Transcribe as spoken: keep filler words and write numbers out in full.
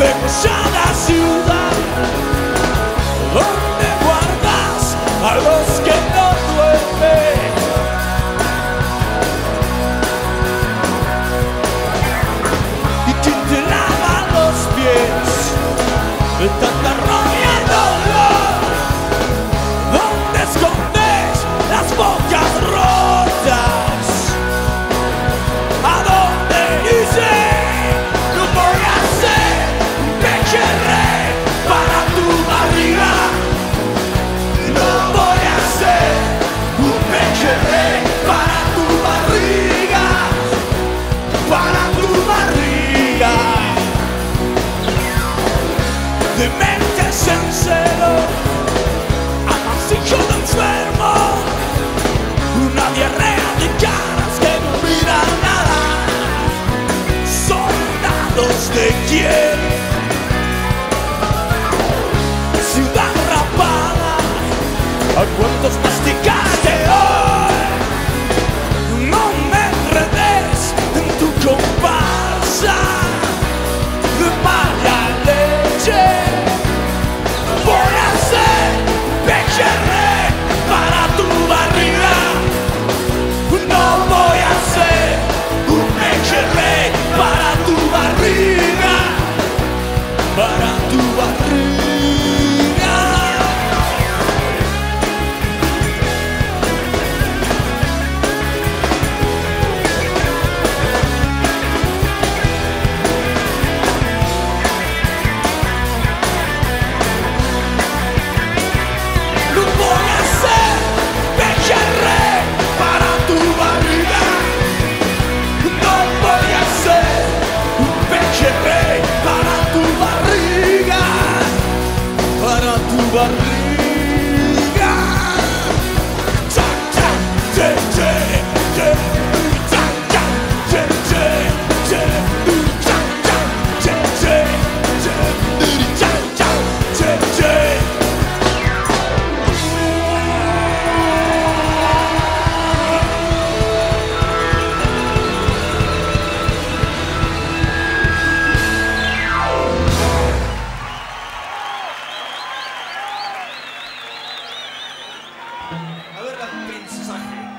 Vemos a la ciudad donde guardas a los que no duermen. ¿Y quién te lava los pies de tanta ropa y dolor? ¿Dónde escondes las bocas rotas? Demente sincero, amasijo de enfermo, una diarrea de caras que no miran nada. Soldados de quién, ciudad rapada, a cuantos masticaste hoy. No me enredes en tu comparsa de mala leche. Para tu barriga. No voy a ser pecherre para tu barriga. No voy a ser un pecherre para tu barriga. Para tu barriga. A ver, la mensaje.